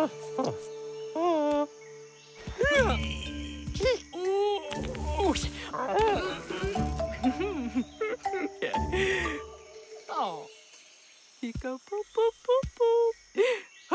Oh, Tico, boop, boop, boop, boop. Huh?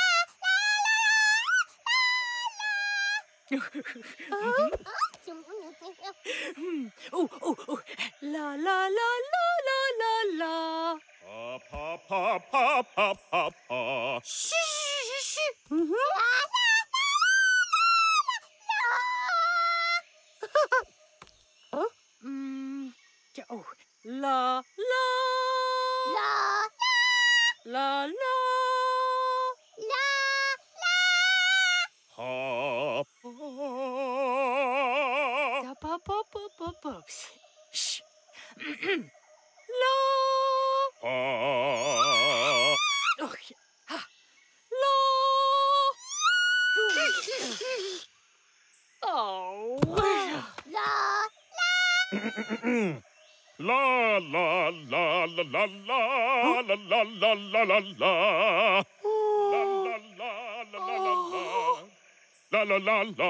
Oh, oh, oh. La la la la la la la. Pa pa pa pa pa pa. Shh shh shh. Huh? Oh. La la. La la. La la. Pa pa pa pa pa pa. Shh. La. Pa. Oh. Ha. La. Oh. La la. La la la la la la la la la la la la. La la la la la. La la la la la la la. La la la la la la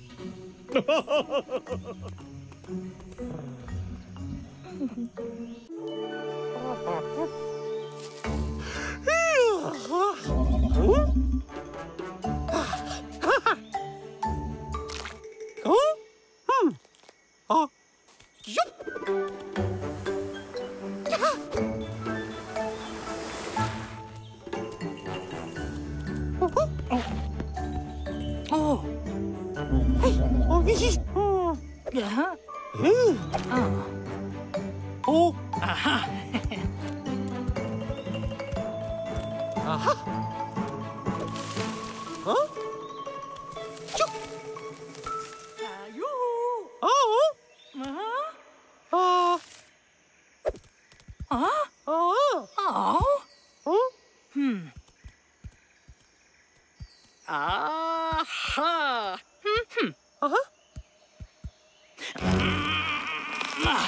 no, no. Oh, yeah. Oh, aha. Aha. Huh? Chuk. You. Oh. Huh? Oh. Huh? Oh. Oh. Oh. Hmm. Aha. Hmm. Uh-huh. Ah!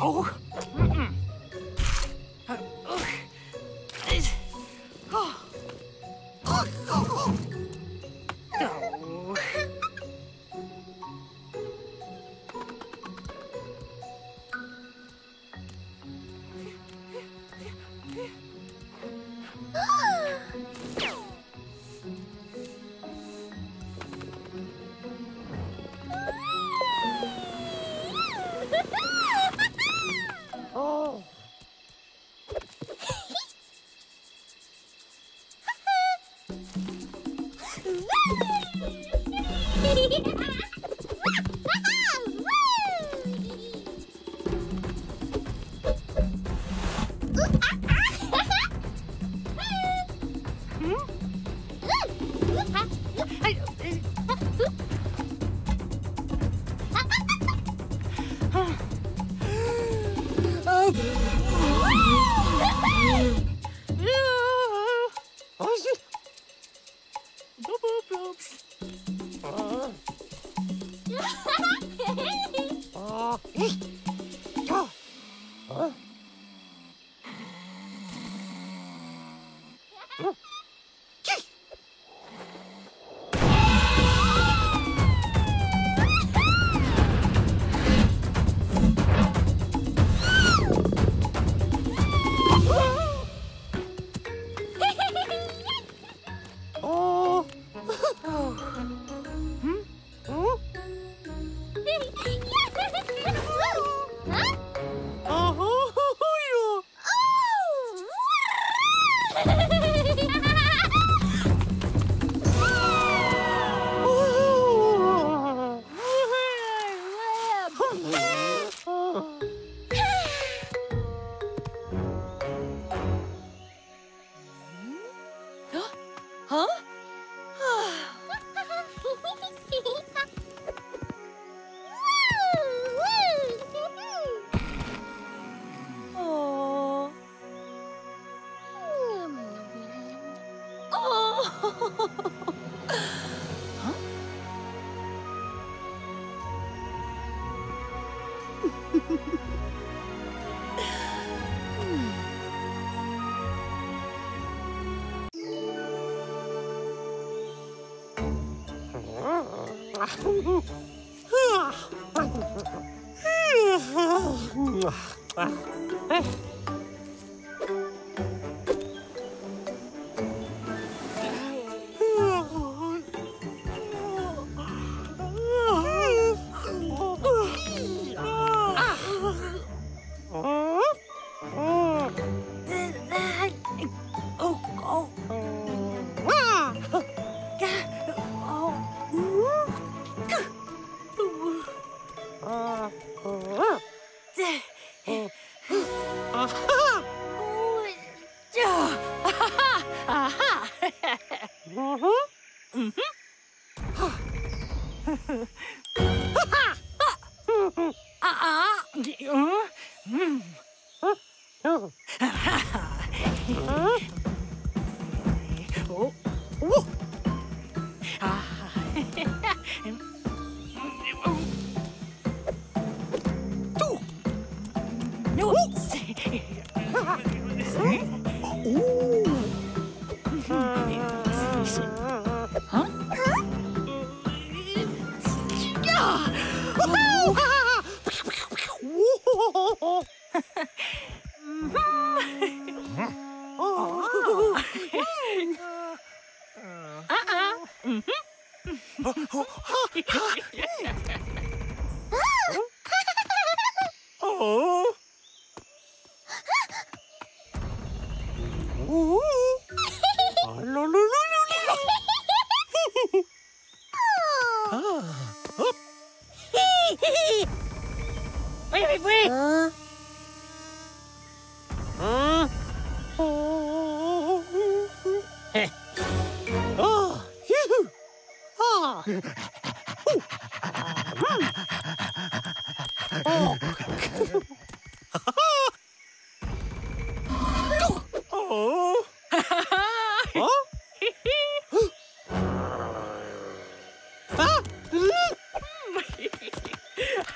No. Mm-mm.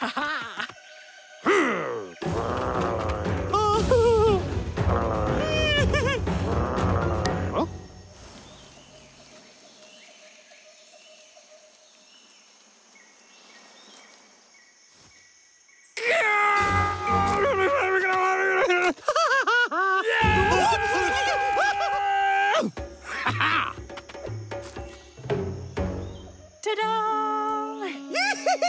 Ha ha! Huh?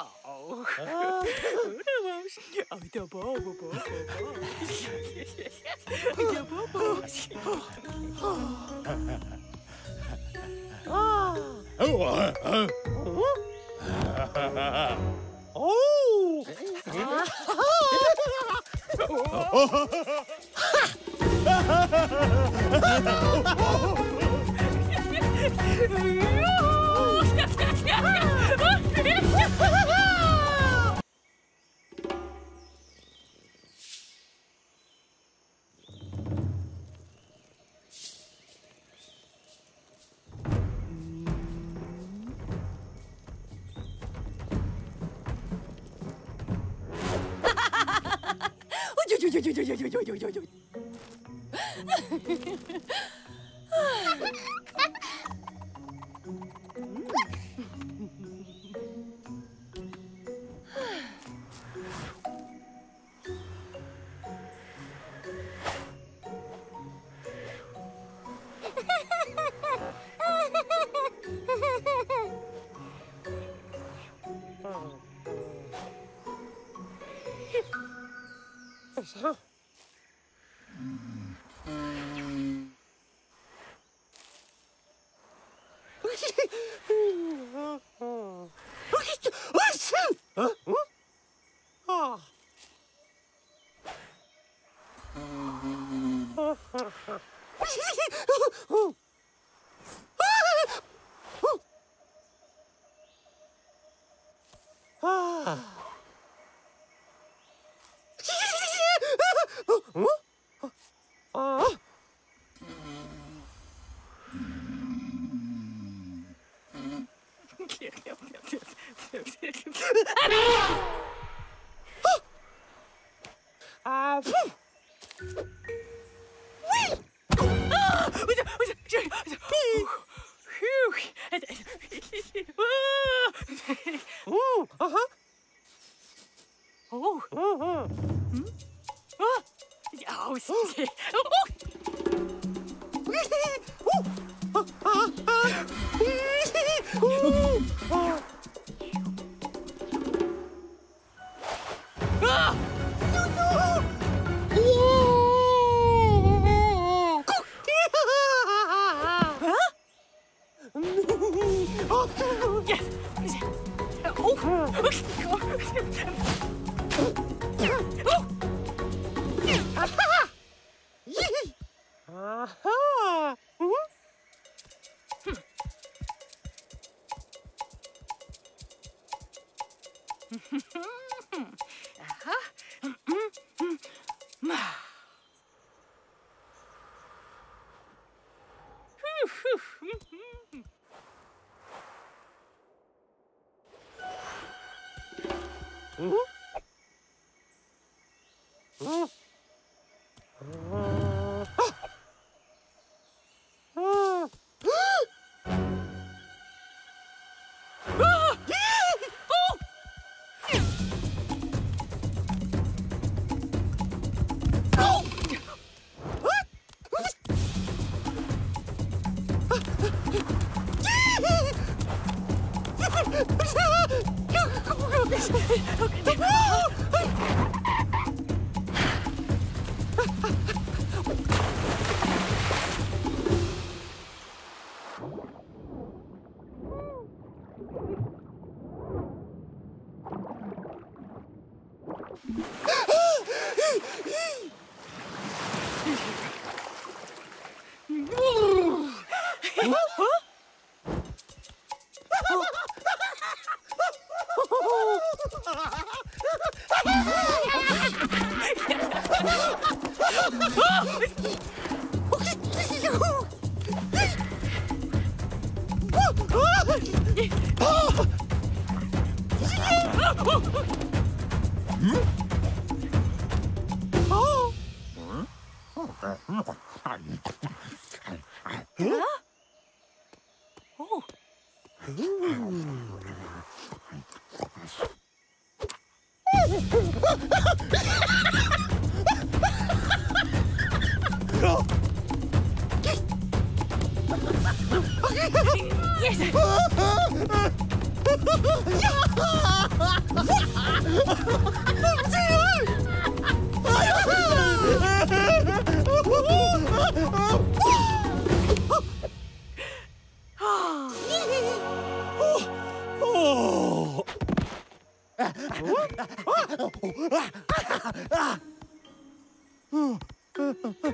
Oh. Yes.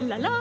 La la. Oh.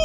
Oh,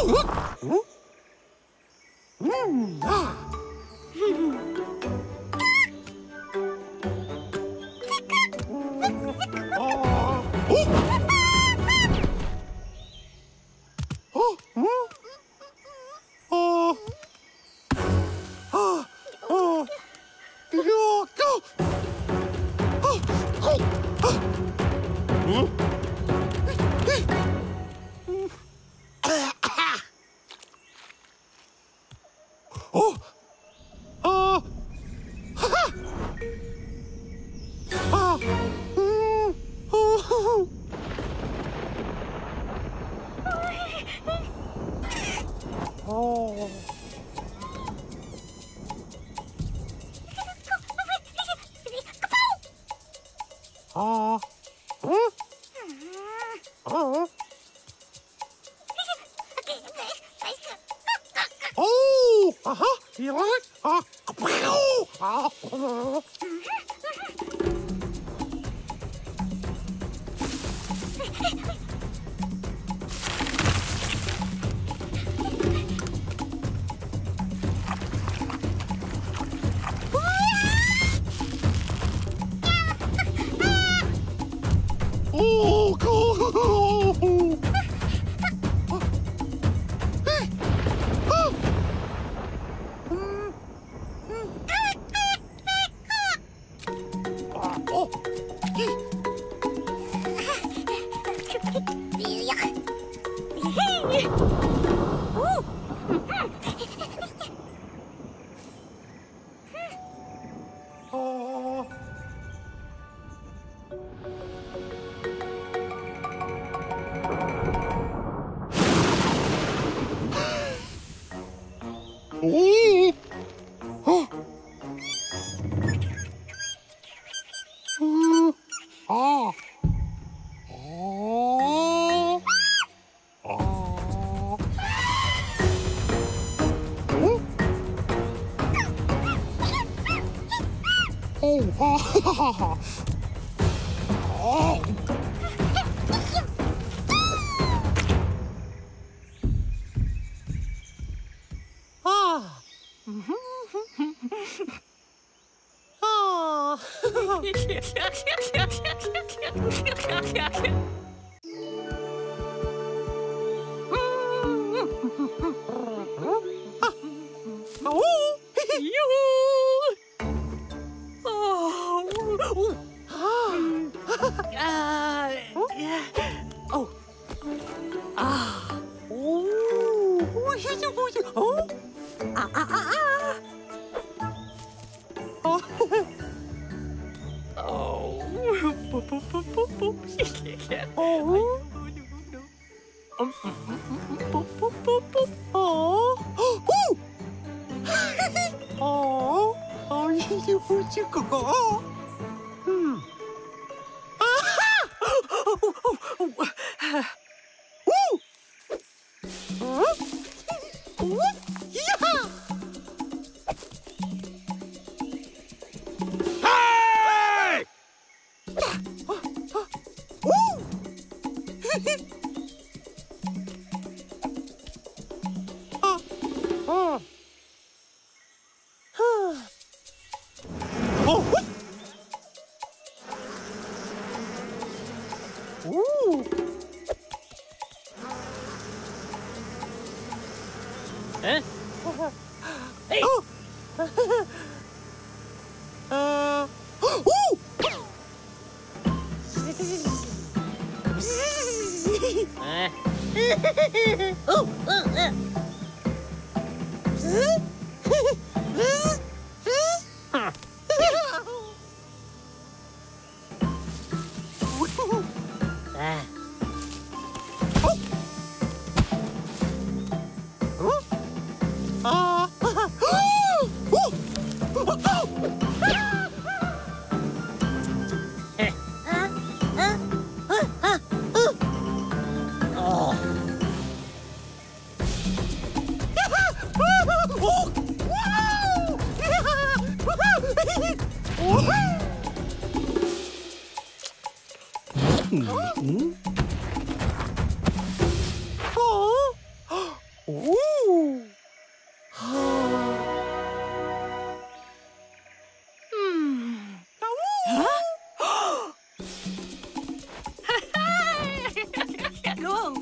Lihat dong.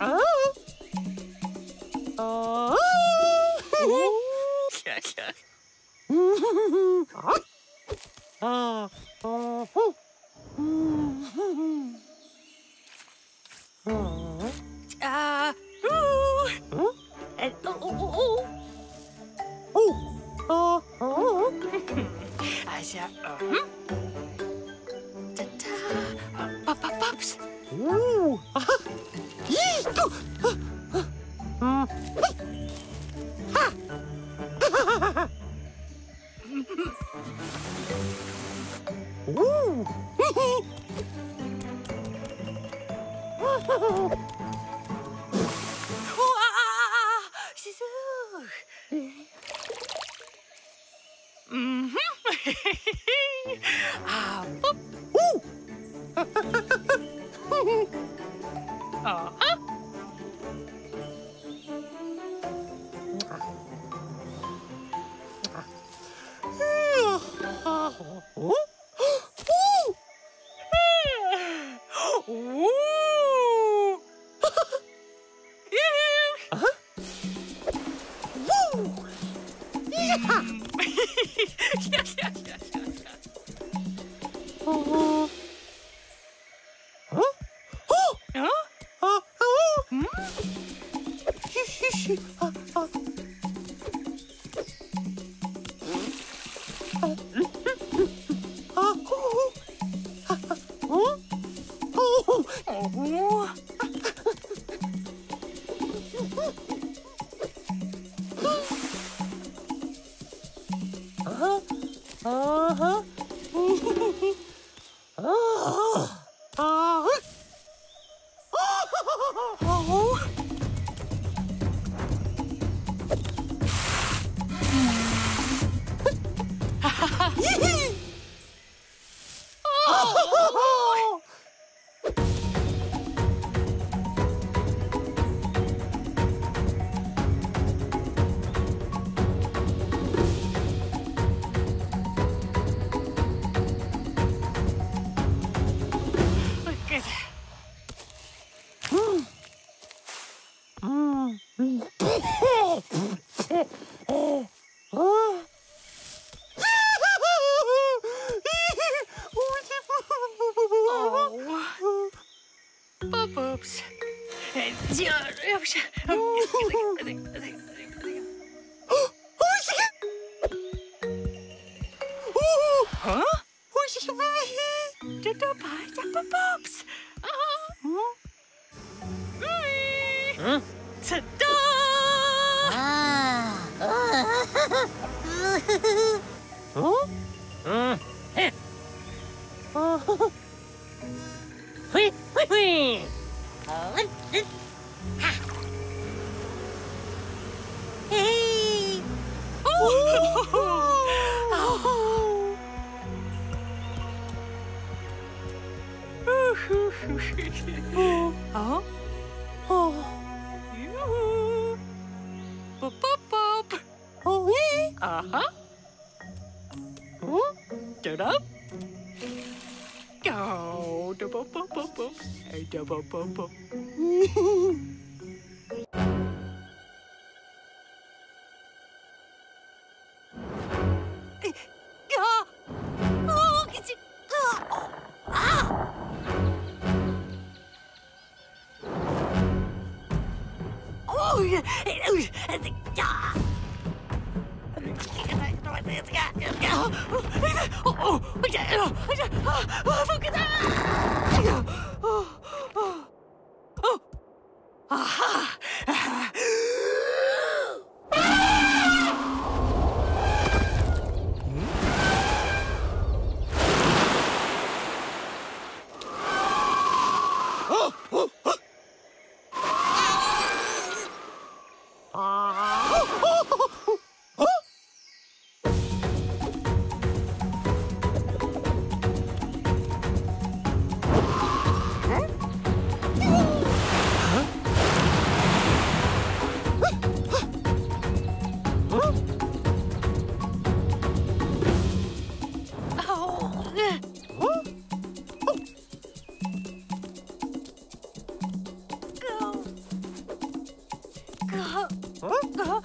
Oh, oh.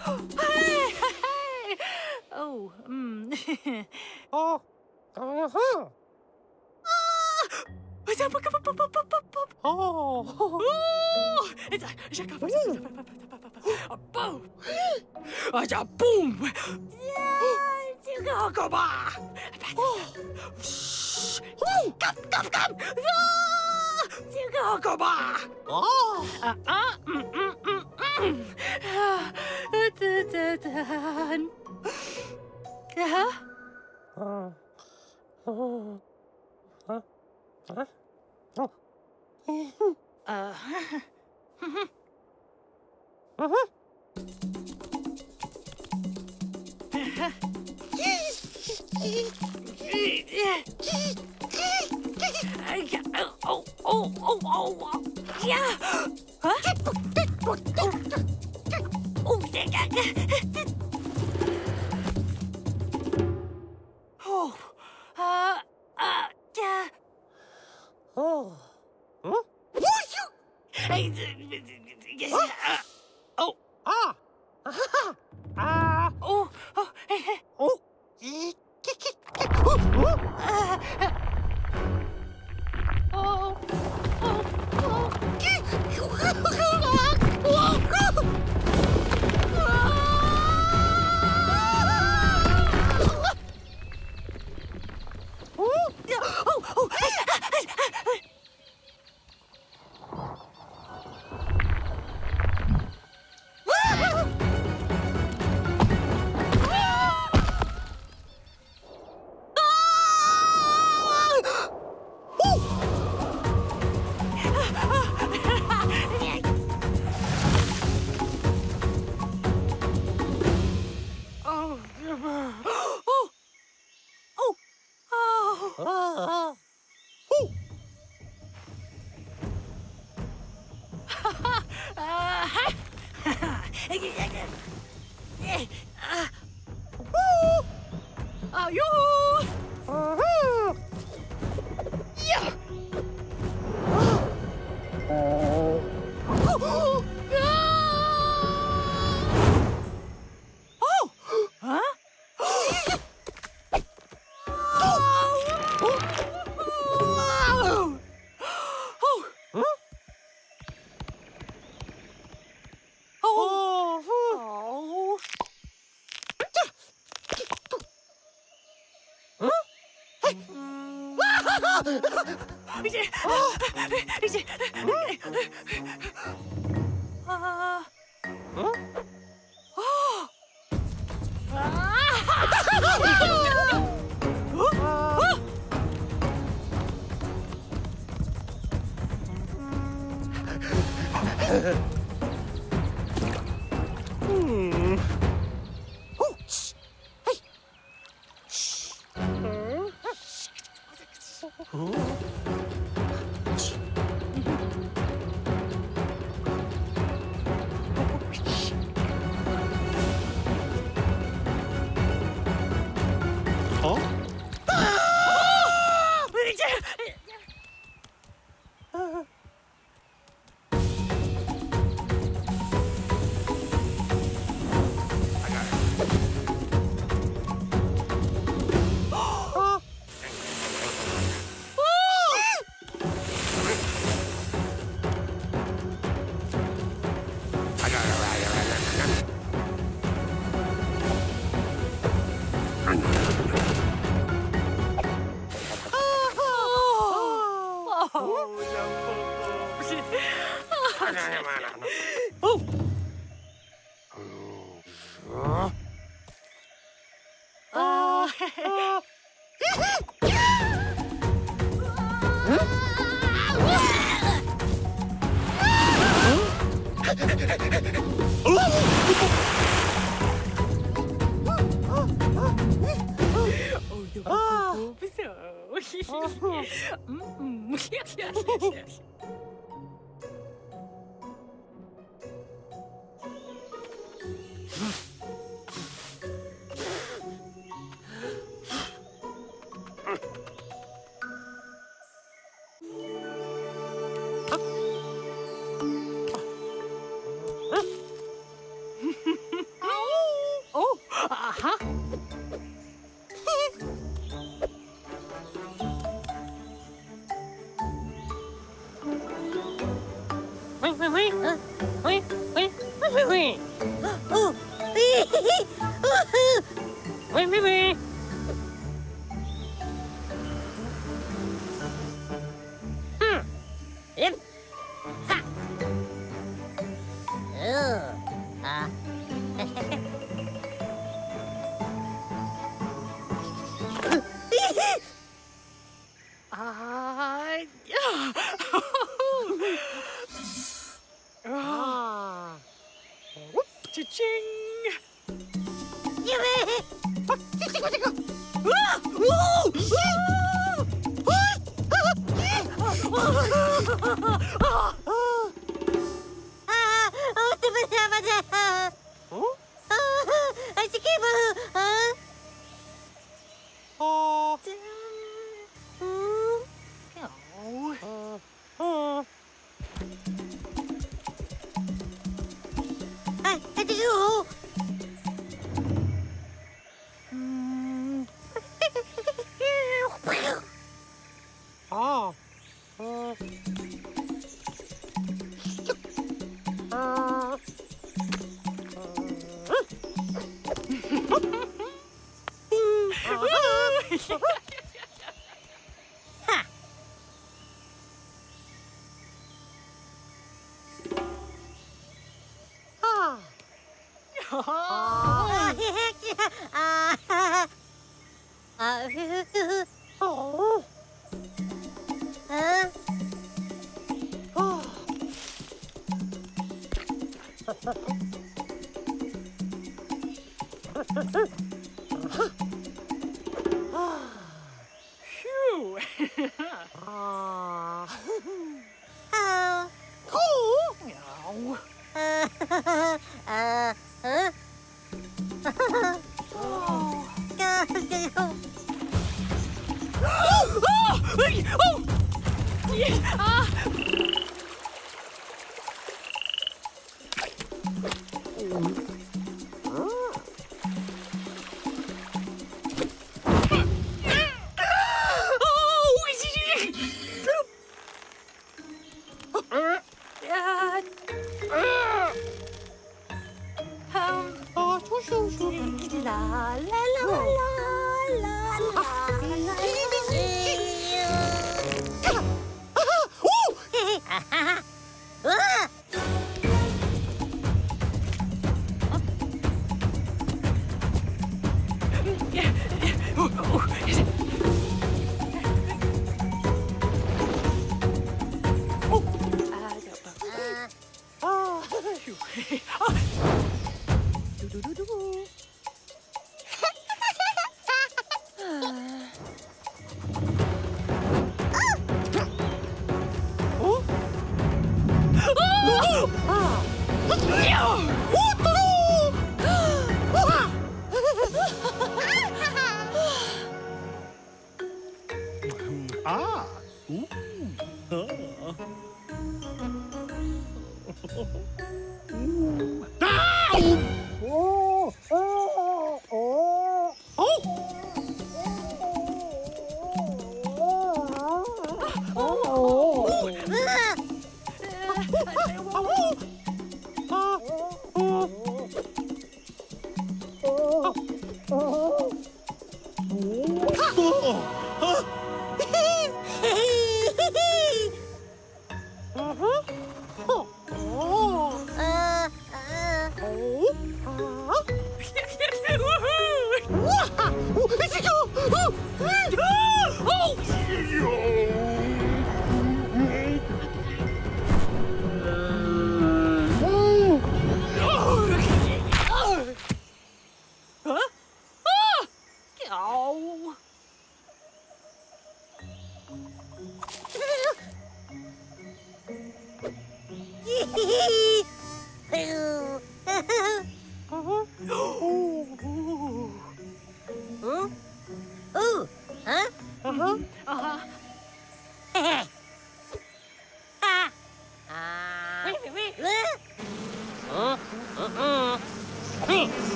Oh. It's a boom. It's a boom.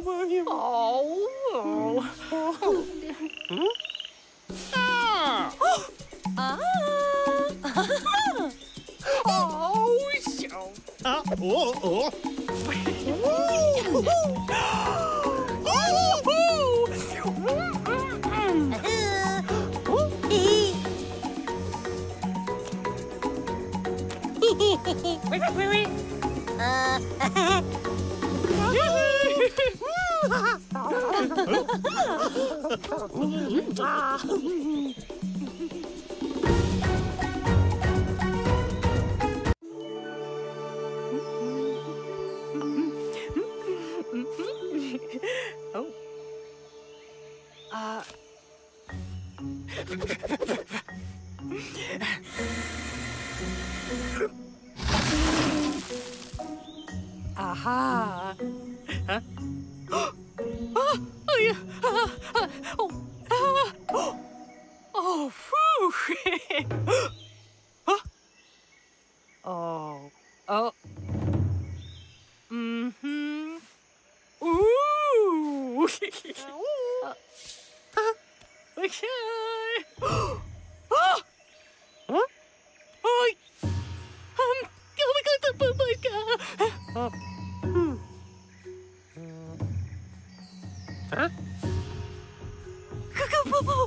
Oh. Oh. Hmm? Ah. Oh. Ah. Oh, so. Ah. Oh. Oh. Wait. Aha! Huh? Oh, yeah. Oh, whew. Huh? Oh. Mm-hmm. Ooh! Okay. Oh! Huh? Oh! Oh my god! Oh. Huh? Cuckoo-poo-poo!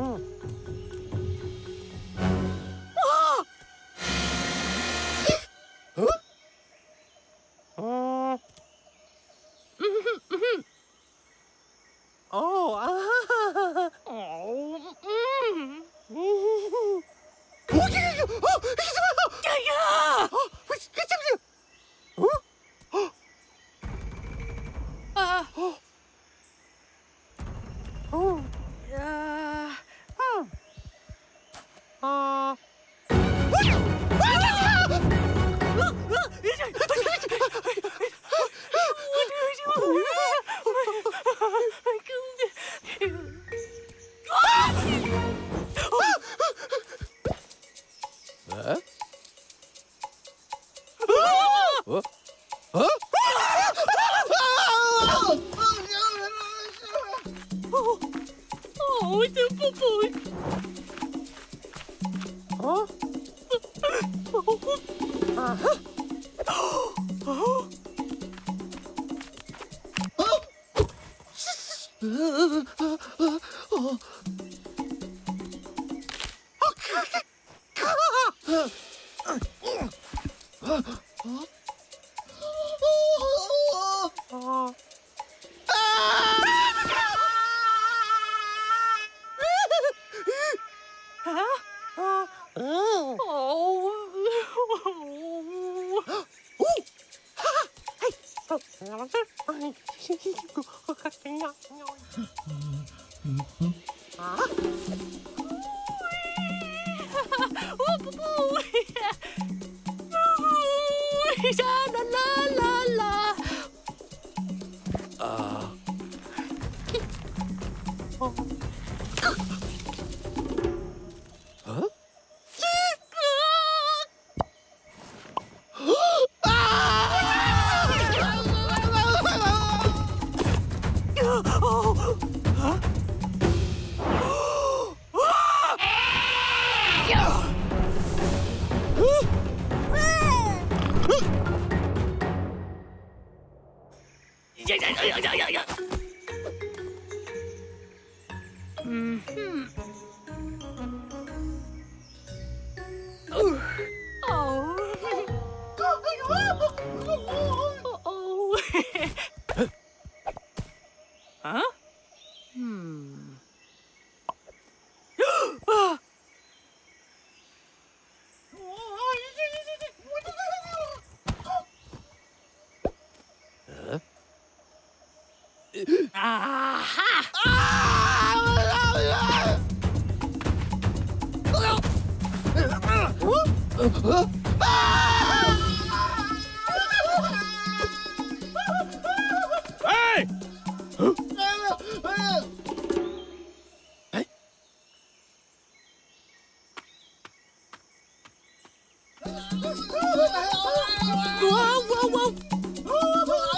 Whoa!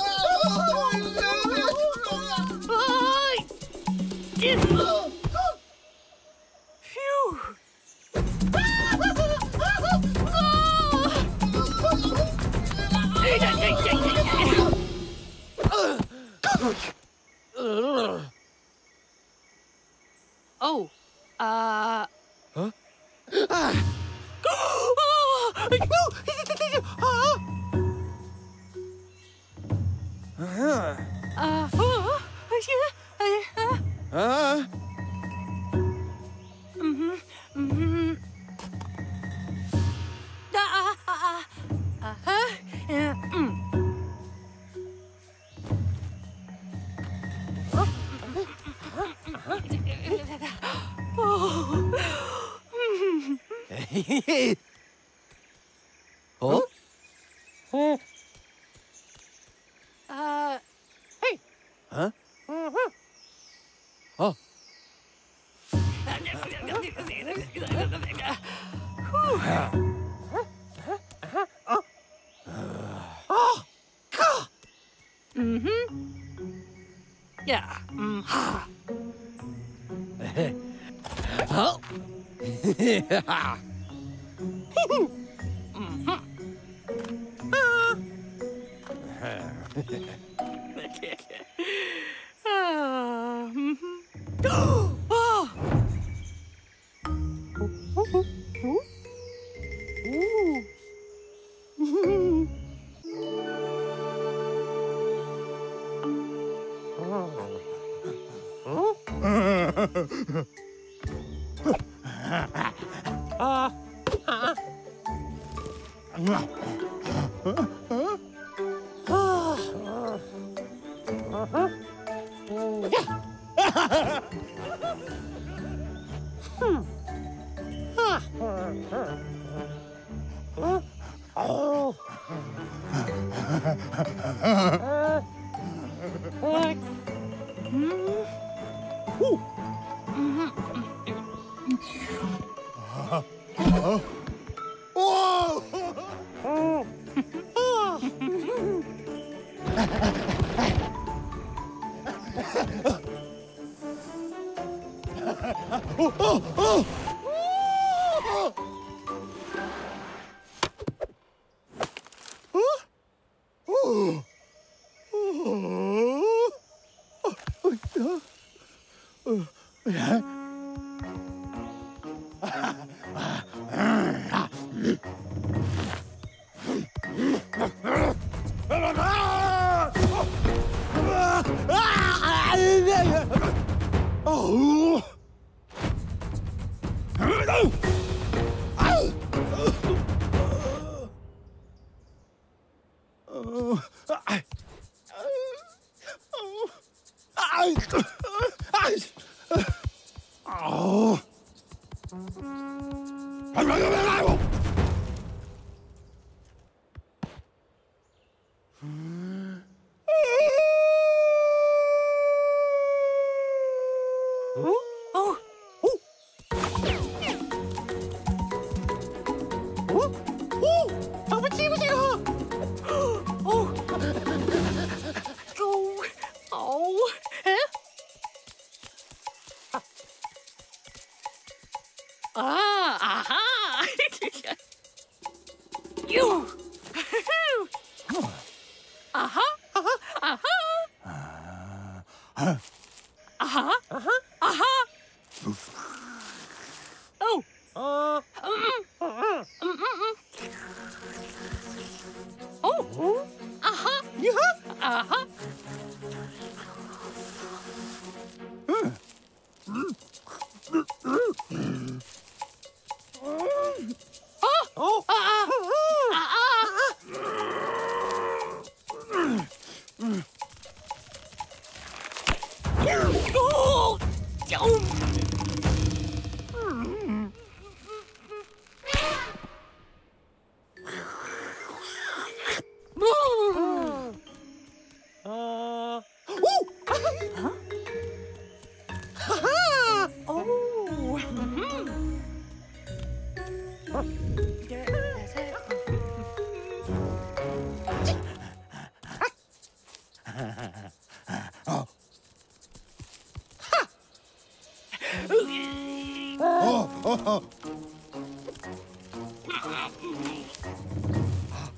Oh,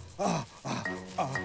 huh? Ha!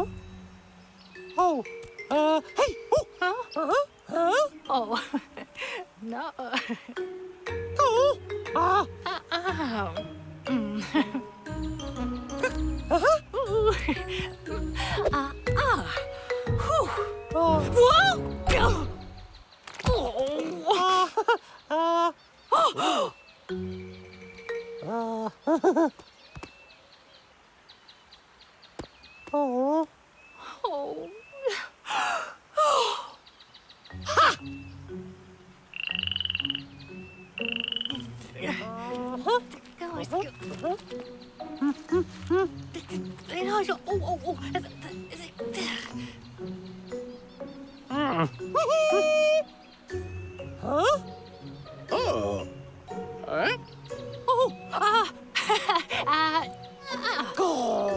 Huh? Oh, hey! Oh! Oh, no. Oh! Ah! Whoa! Oh! Oh. Oh. Ha! Huh? Oh. Huh? Oh. Ah. Ah. Oh. Oh. Ah. Oh. Oh. Oh. Oh. Oh.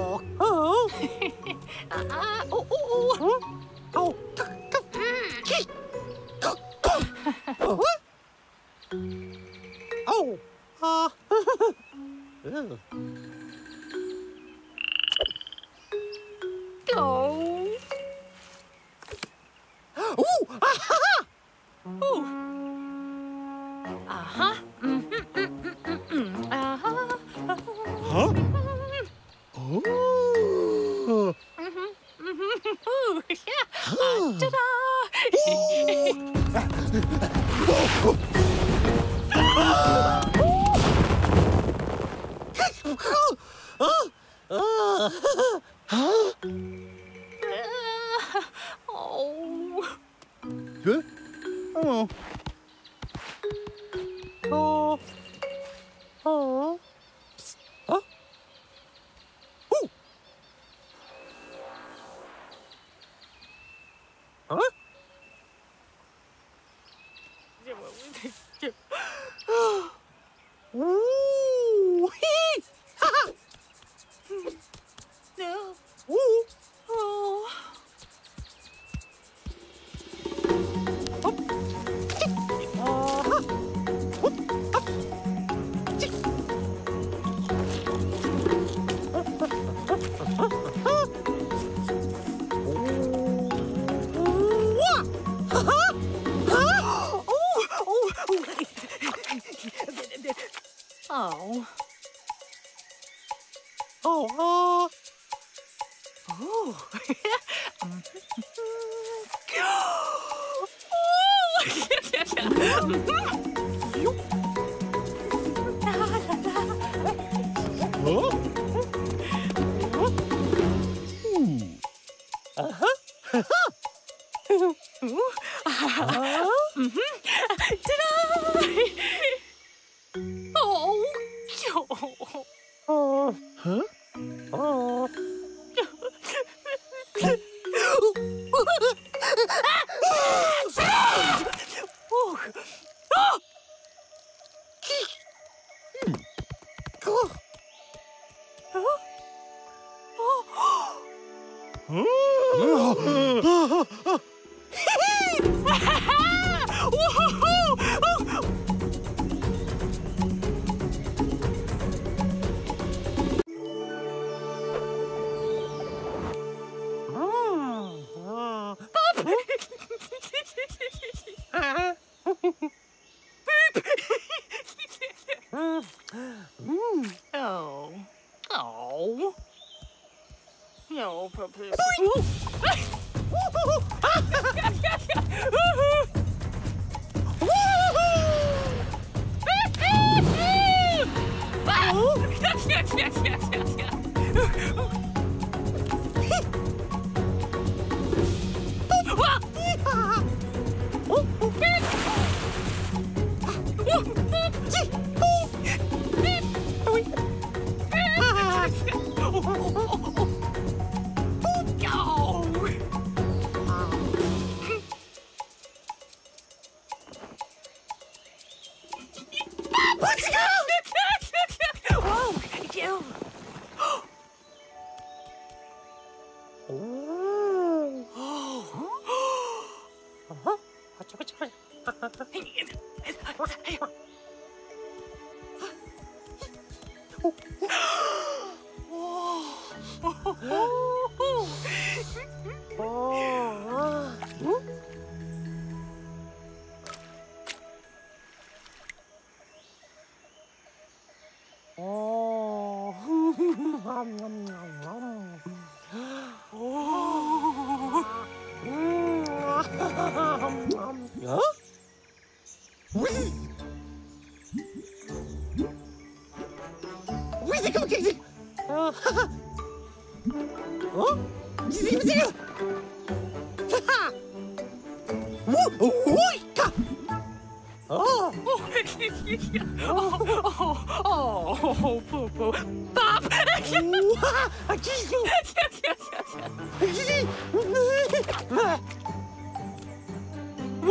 Ah. Oh. Oh. Ah. Oh. Uh-huh. Uh-huh. Huh? Oh. Ooh, yeah. Ta-da! Oh. Good? Oh. Oh. Oh. Huh? Ooh. Huh? Ooh. Hee. Ha. No. Ooh. Oh. Oh. Oh. Oh. Oh. Oh. Huh? Oh. Oh. Oh. No, puppy. Let's go! Whoa! You! Oh! Oh! Oh! 어? 지리지리. 하하. 오, 오이카. 어. 어. 뽀뽀. 밥. 우와. 아, 기지. 기지. 와.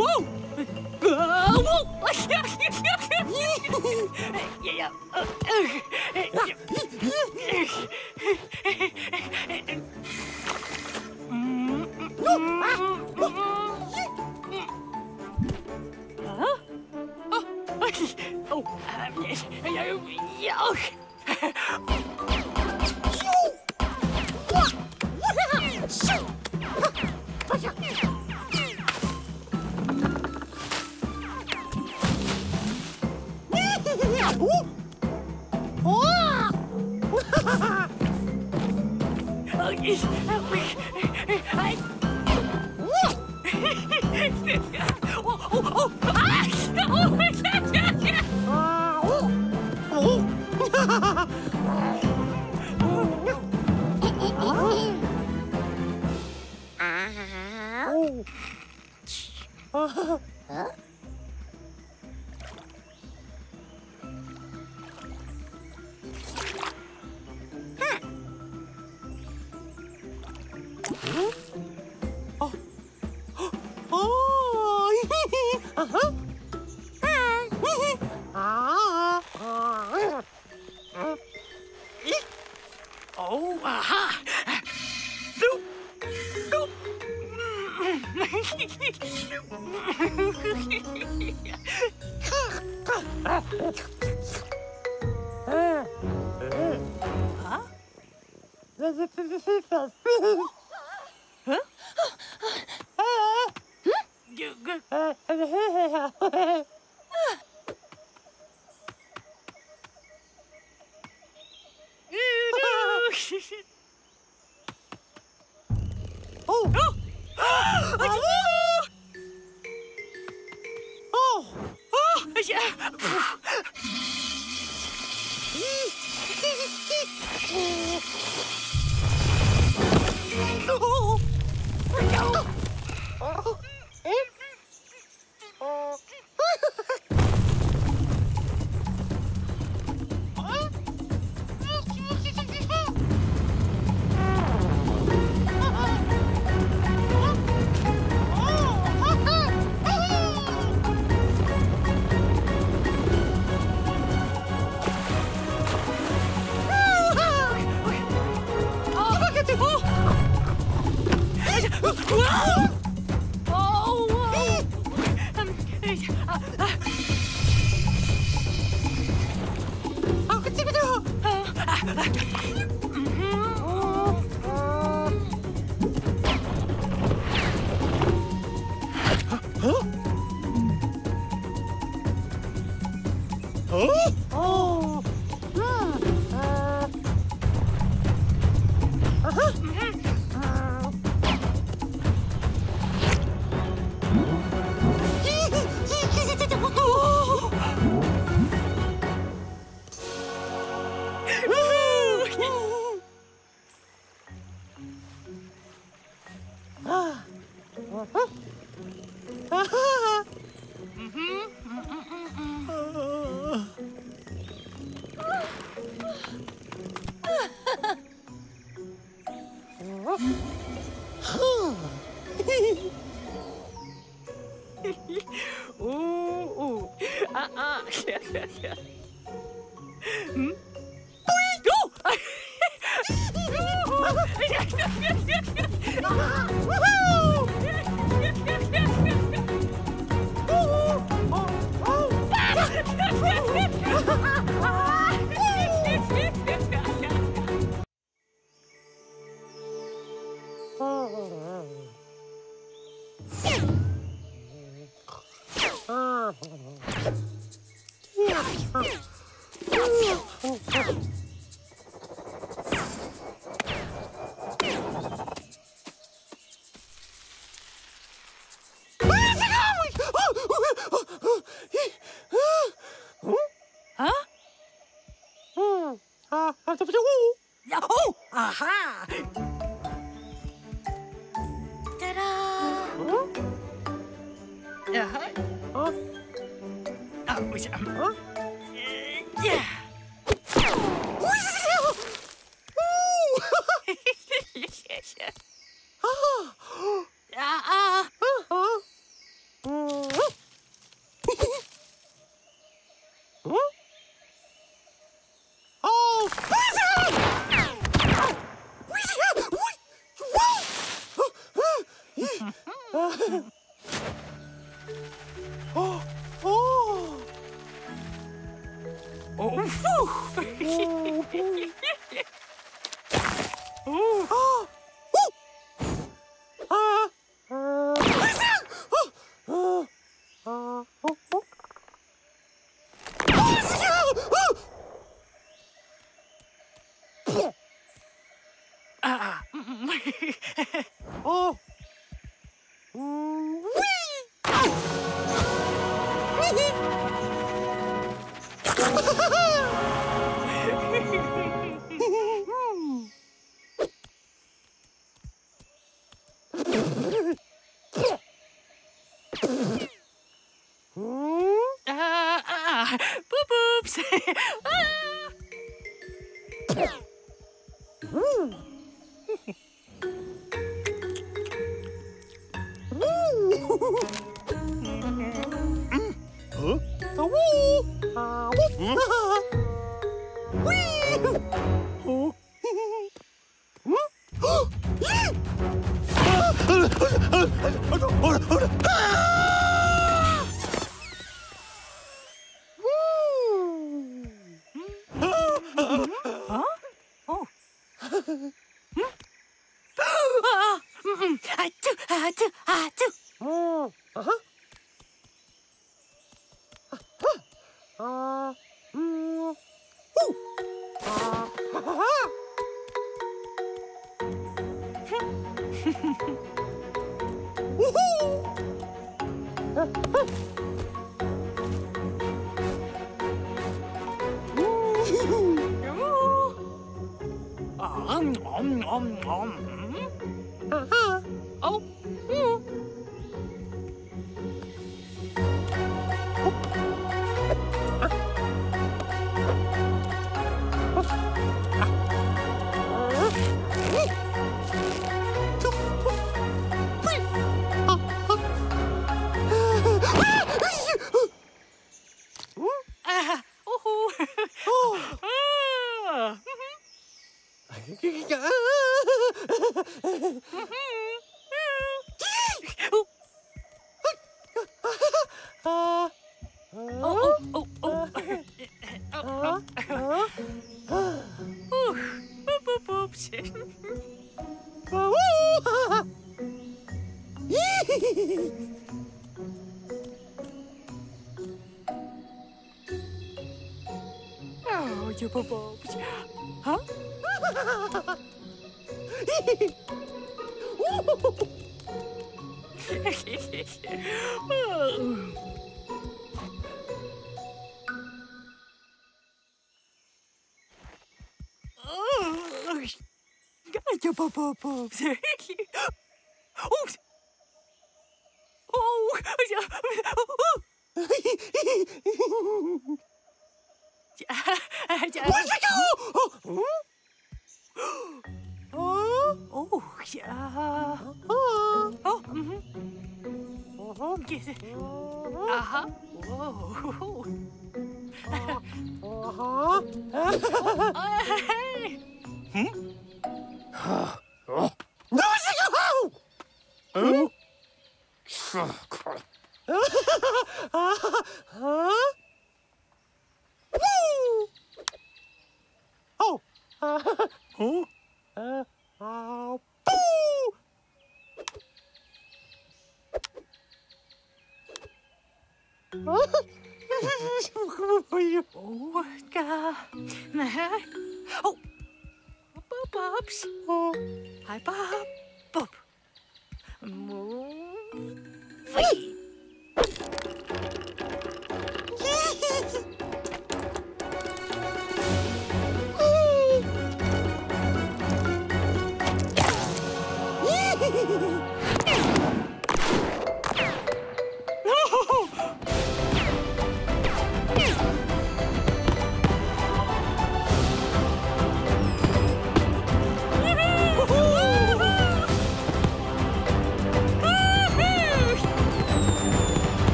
Huh? Hmm. Ah, I'm so Yeah.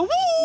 Oh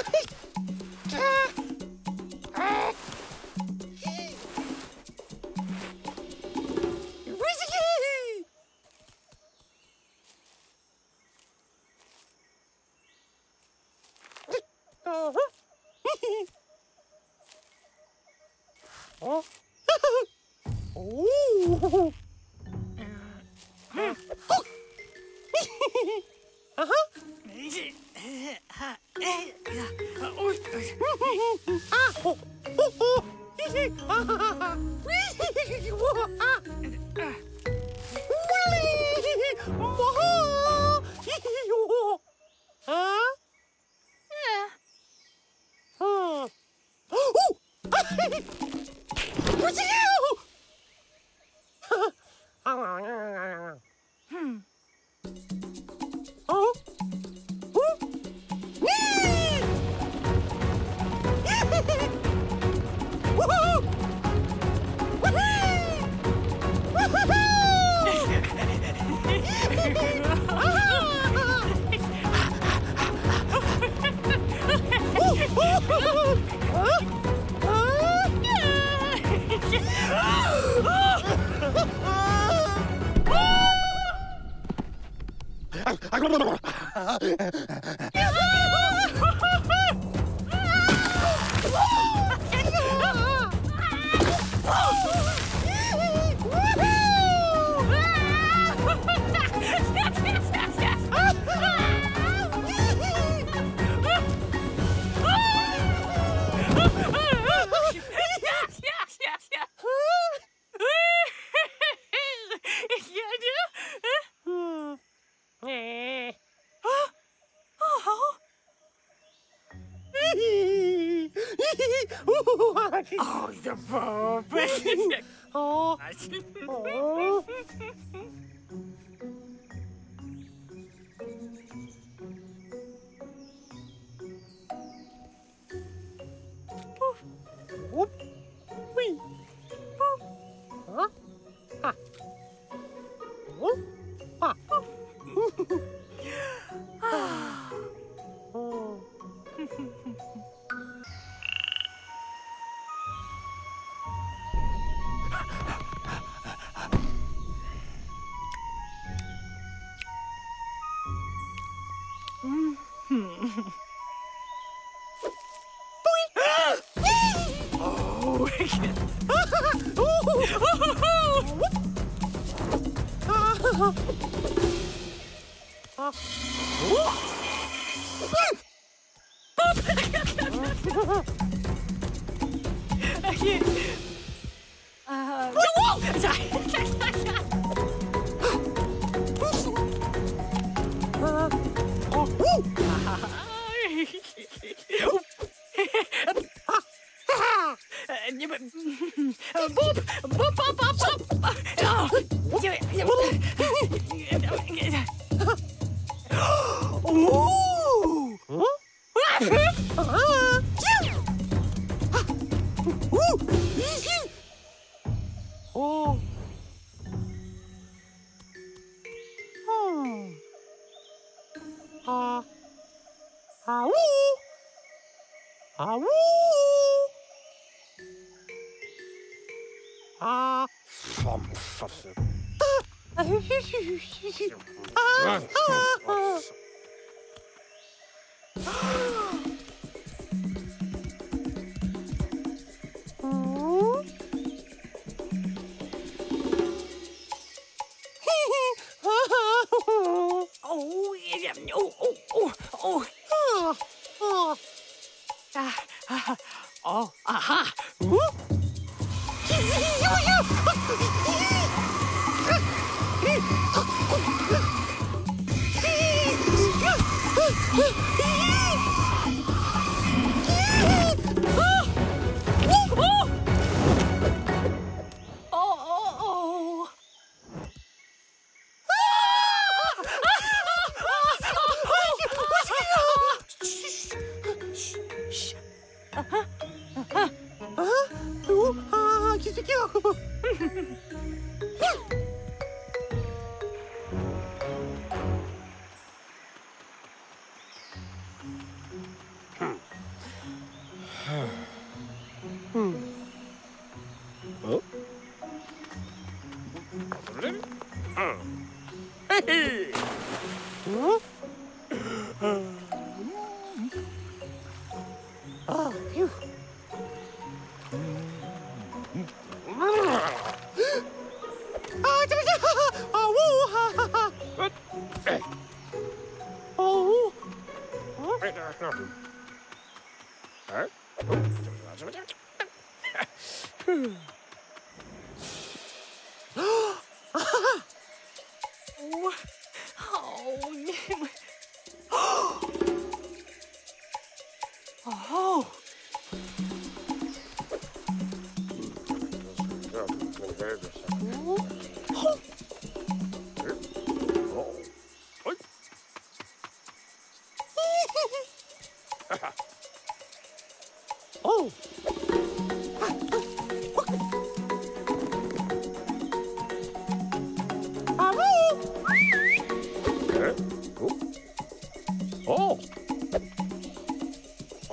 Oh, the boob! Oh, oh.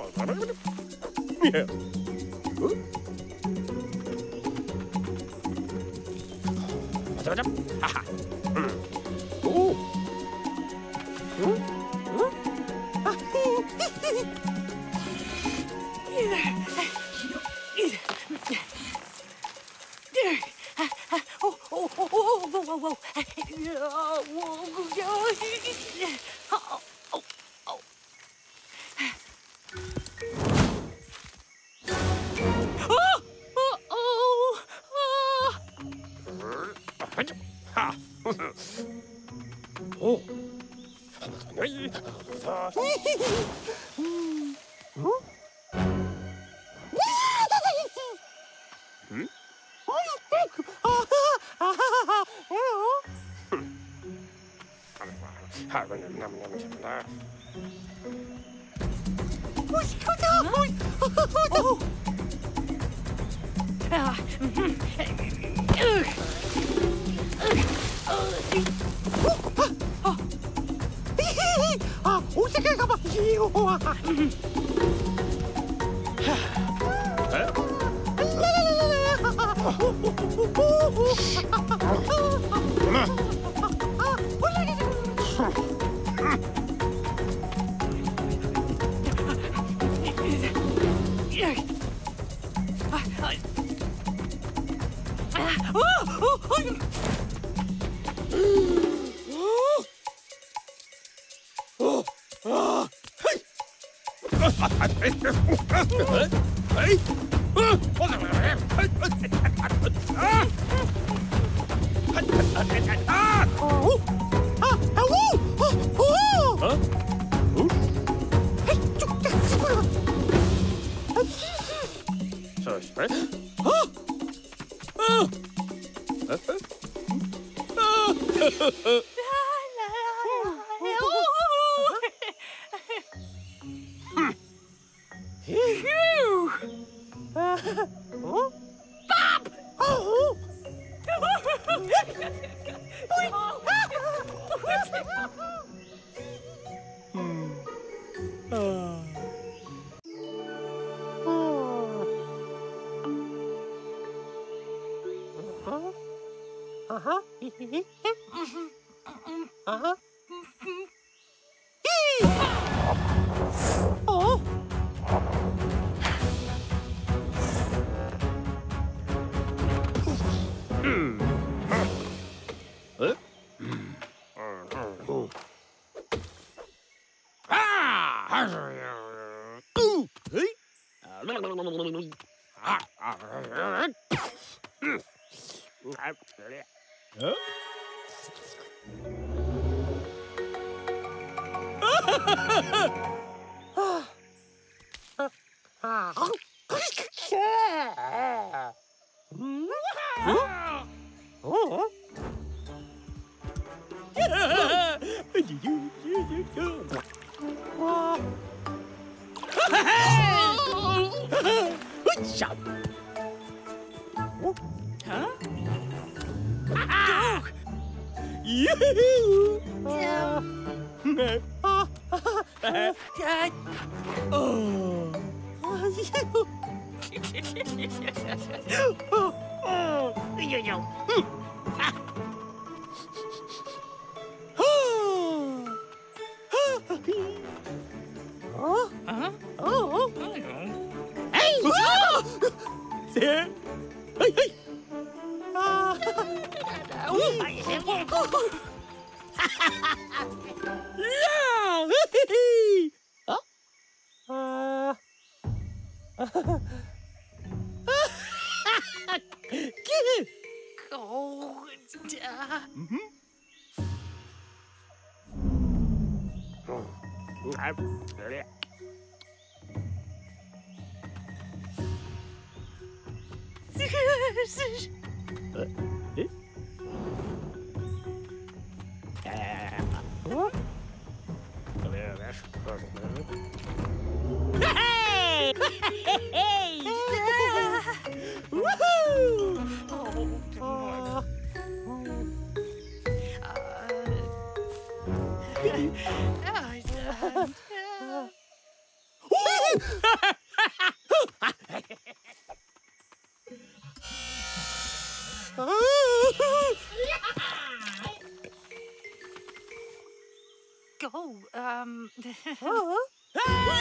Oh, Yeah. Hey!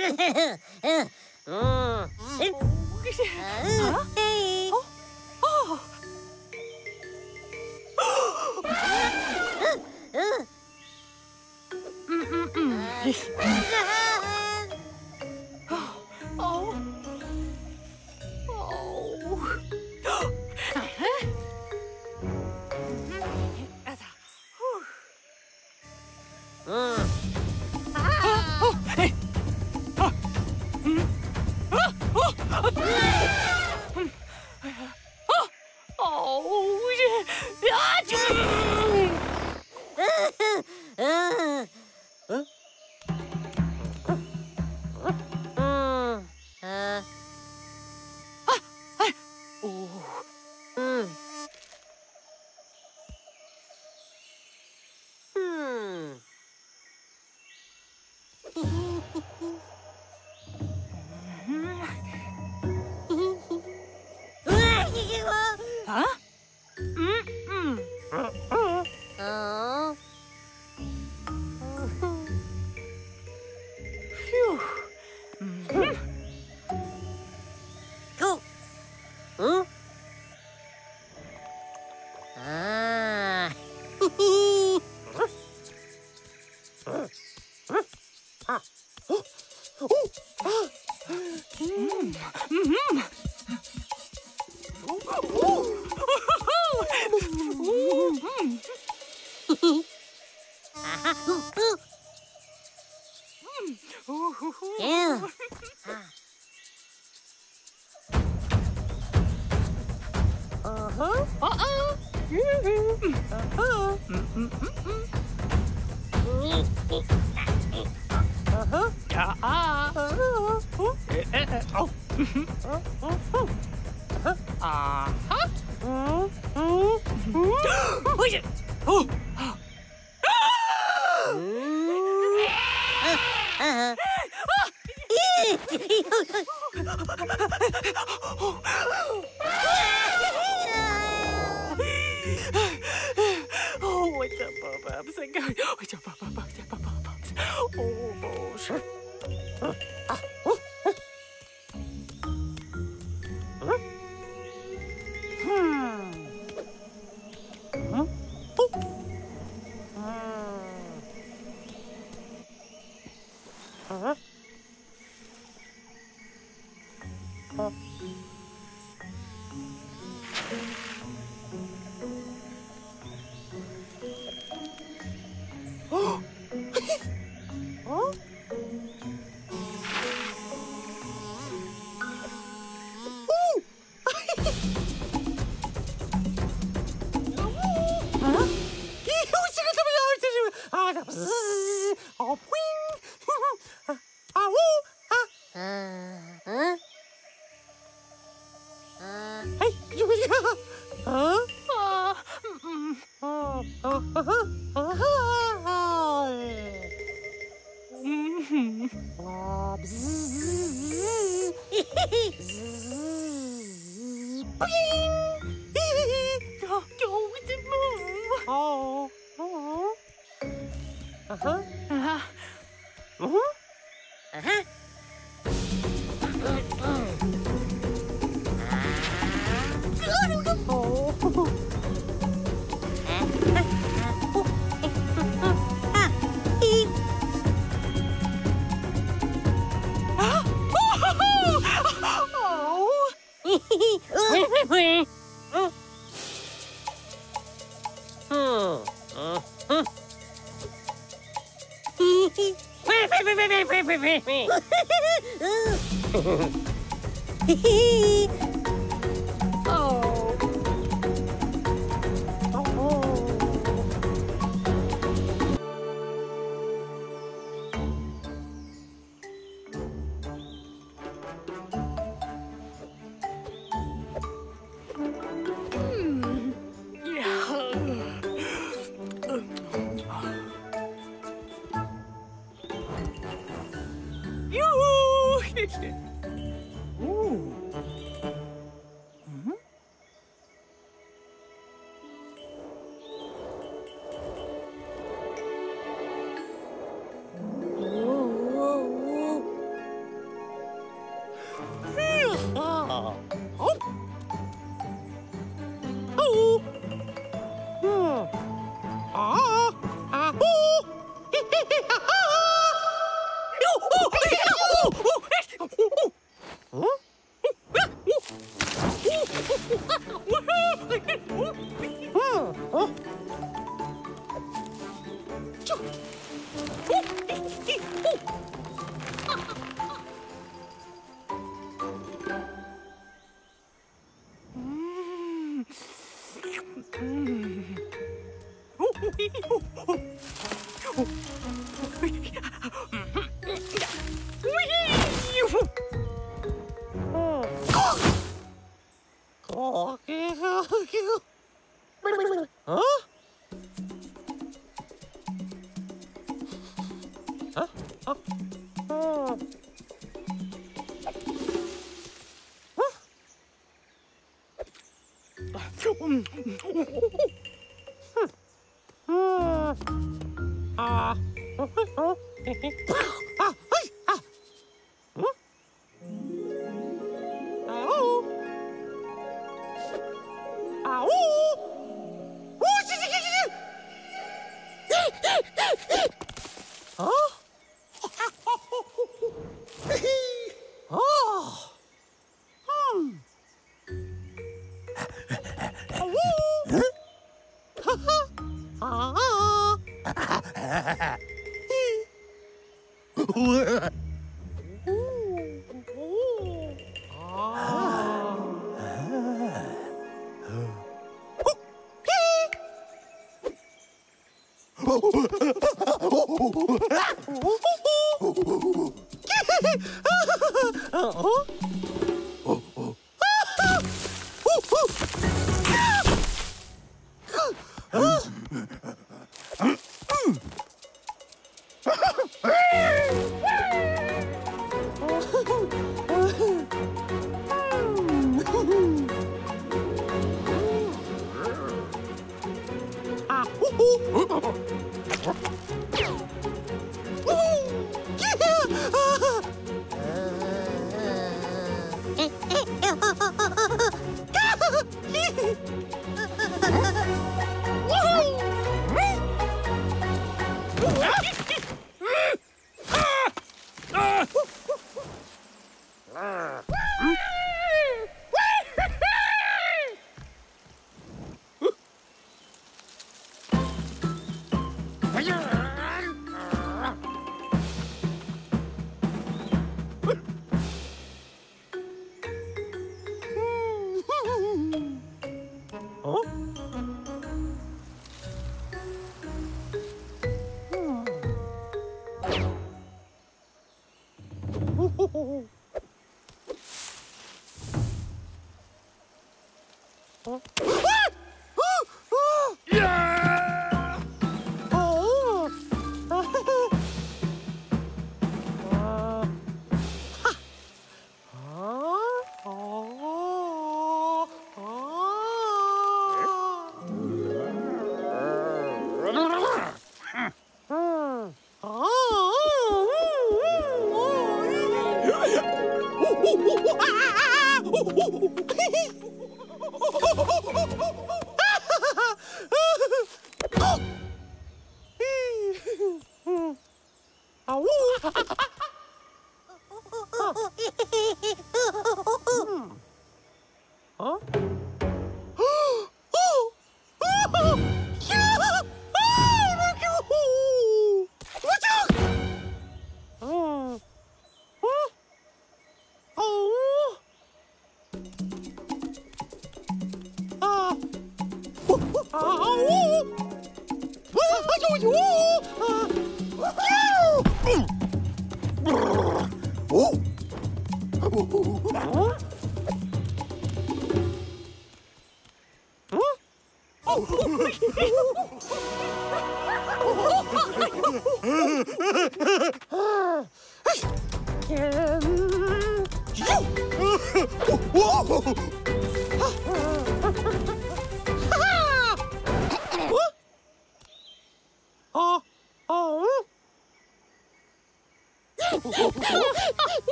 Huh? Oh. Oh. Oh. Oh. Huh? Huh? Huh? Huh?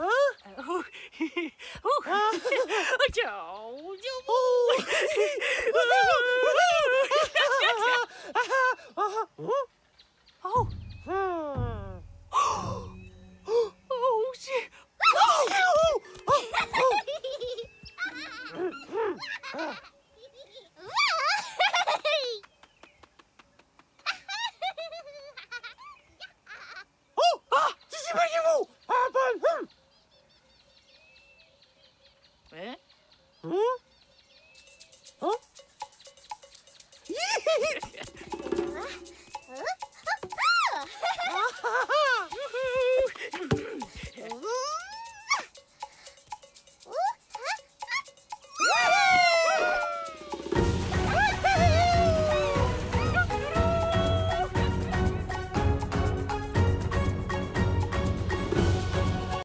Huh? Oh. Oh. Oh.